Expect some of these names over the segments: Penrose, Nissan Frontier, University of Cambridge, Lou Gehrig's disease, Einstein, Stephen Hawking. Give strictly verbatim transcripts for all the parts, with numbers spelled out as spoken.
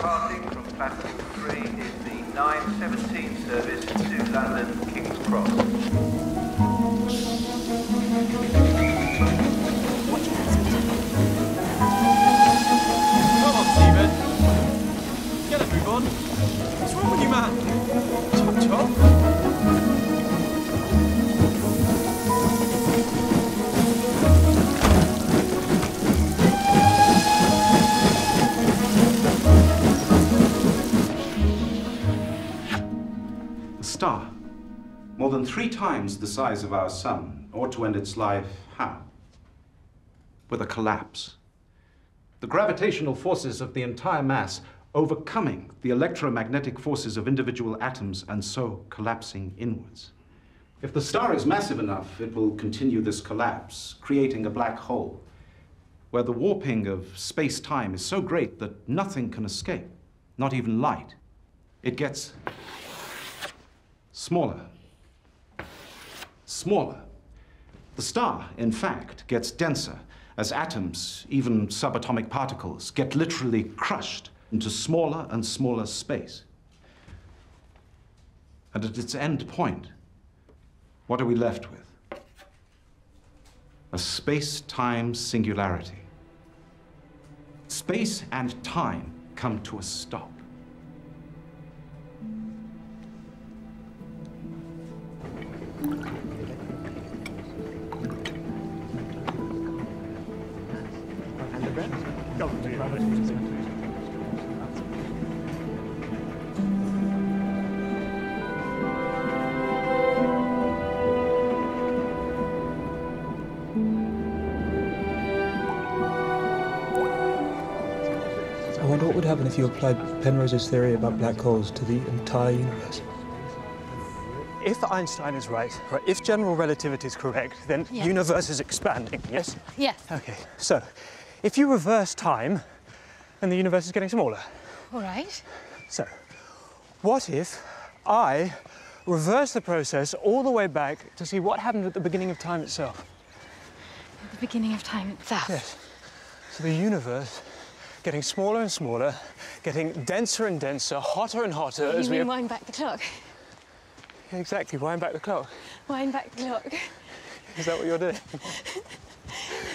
departing from platform three is the nine seventeen service to London King's Cross. What's wrong with you, man? Chop, chop. The star, more than three times the size of our sun, ought to end its life, how? With a collapse. The gravitational forces of the entire mass overcoming the electromagnetic forces of individual atoms and so collapsing inwards. If the star is massive enough, it will continue this collapse, creating a black hole, where the warping of space-time is so great that nothing can escape, not even light. It gets smaller, smaller. The star, in fact, gets denser as atoms, even subatomic particles, get literally crushed into smaller and smaller space. And at its end point, what are we left with? A space-time singularity. Space and time come to a stop. And the rest? Oh, dear. I wonder what would happen if you applied Penrose's theory about black holes to the entire universe. If Einstein is right, or if general relativity is correct, then the yes. universe is expanding, yes? Yes. OK, so if you reverse time, then the universe is getting smaller. All right. So what if I reverse the process all the way back to see what happened at the beginning of time itself? At the beginning of time itself? Yes. So the universe getting smaller and smaller, getting denser and denser, hotter and hotter as we... You mean wind back the clock? Yeah, exactly, wind back the clock. Wind back the clock. Is that what you're doing?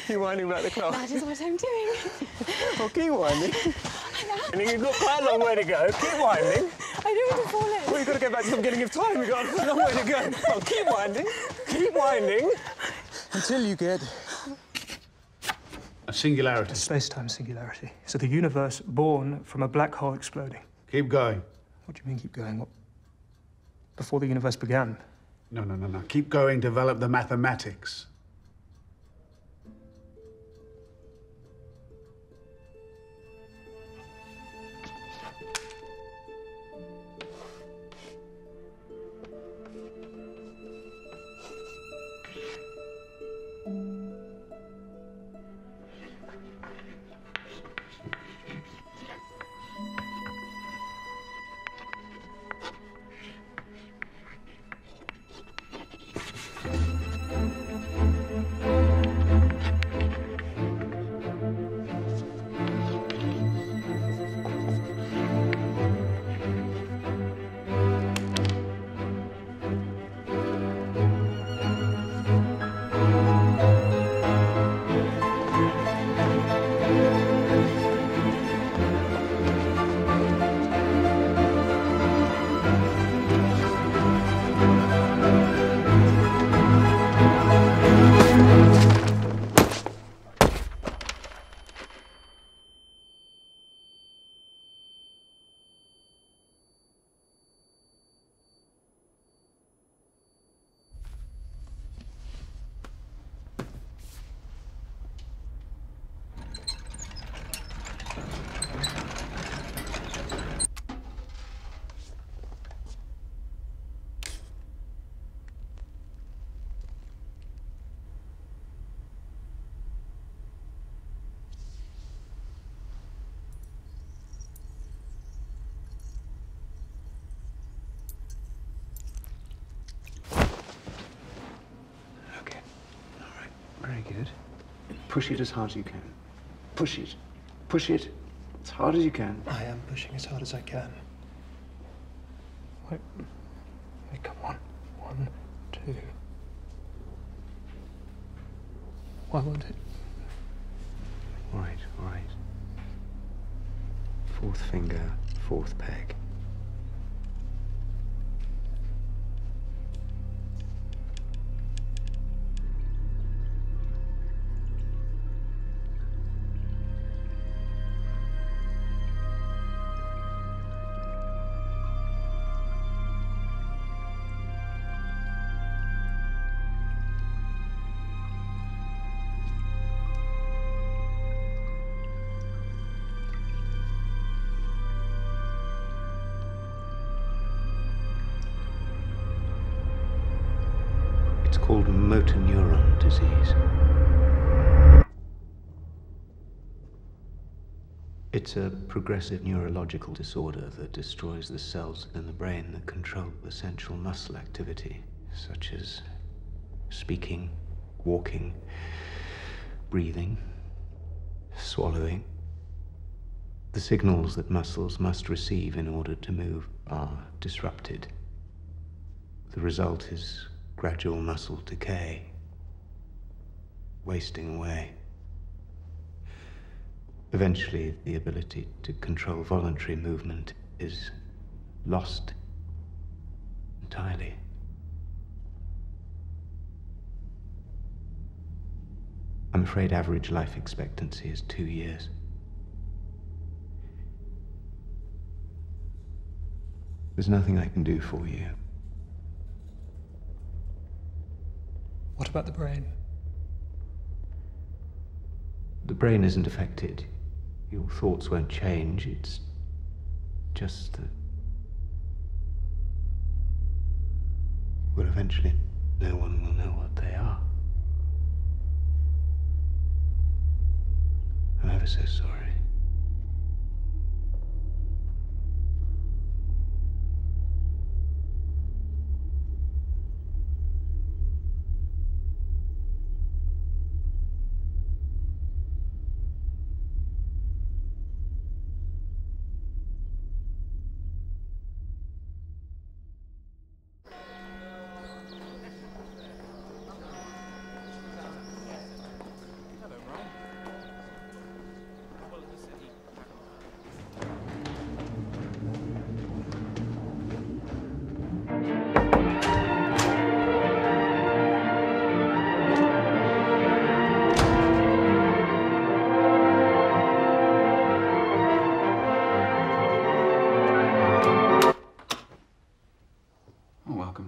You're winding back the clock? That is what I'm doing. Well, keep winding. I know. You've got quite a long way to go. Keep winding. I don't want to fall in. Well, you've got to go back to the beginning of time. You've got a long way to go. Well, keep winding. Keep winding. Until you get... a singularity. A space-time singularity. So the universe born from a black hole exploding. Keep going. What do you mean, keep going? What? Before the universe began? No, no, no, no. Keep going, develop the mathematics. Push it as hard as you can. Push it. Push it. As hard as you can. I am pushing as hard as I can. Wait. Wait, come on. One, two. Why won't it? All right, all right. Fourth finger, fourth peg. It's called motor neuron disease. It's a progressive neurological disorder that destroys the cells in the brain that control essential muscle activity, such as speaking, walking, breathing, swallowing. The signals that muscles must receive in order to move are disrupted. The result is gradual muscle decay, wasting away. Eventually, the ability to control voluntary movement is lost entirely. I'm afraid average life expectancy is two years. There's nothing I can do for you. What about the brain? The brain isn't affected. Your thoughts won't change. It's just that well, eventually no one will know what they are. I'm ever so sorry.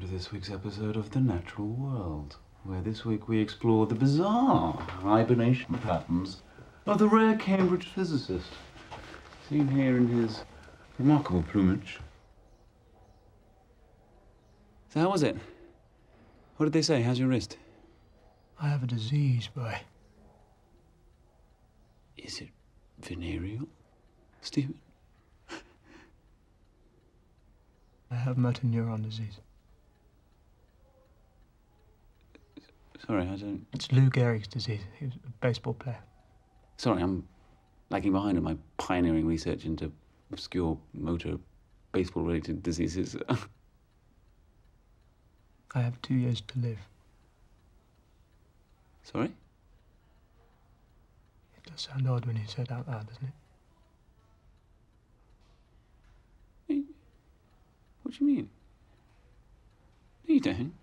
This week's episode of The Natural World, where this week we explore the bizarre hibernation patterns of the rare Cambridge physicist, seen here in his remarkable plumage. So how was it? What did they say? How's your wrist? I have a disease, boy. Is it venereal, Stephen? I have motor neuron disease. Sorry, I don't... It's Lou Gehrig's disease. He was a baseball player. Sorry, I'm lagging behind on my pioneering research into obscure motor baseball-related diseases. I have two years to live. Sorry? It does sound odd when you say it out loud, doesn't it? What do you mean? No, you don't.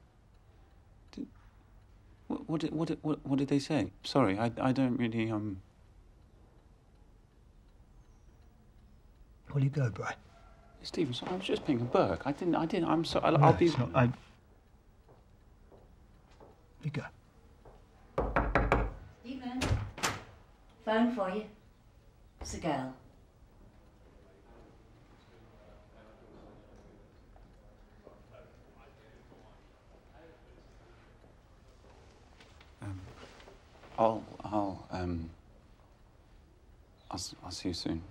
What did, what, what, what did they say? Sorry, I, I don't really, um... Will you go, Bri? Stephen, I was just being a burk. I didn't, I didn't, I'm sorry, I'll, no, I'll be... Not, I... You go. Stephen, phone for you. It's a girl. I'll, I'll, um, I'll, I'll see you soon.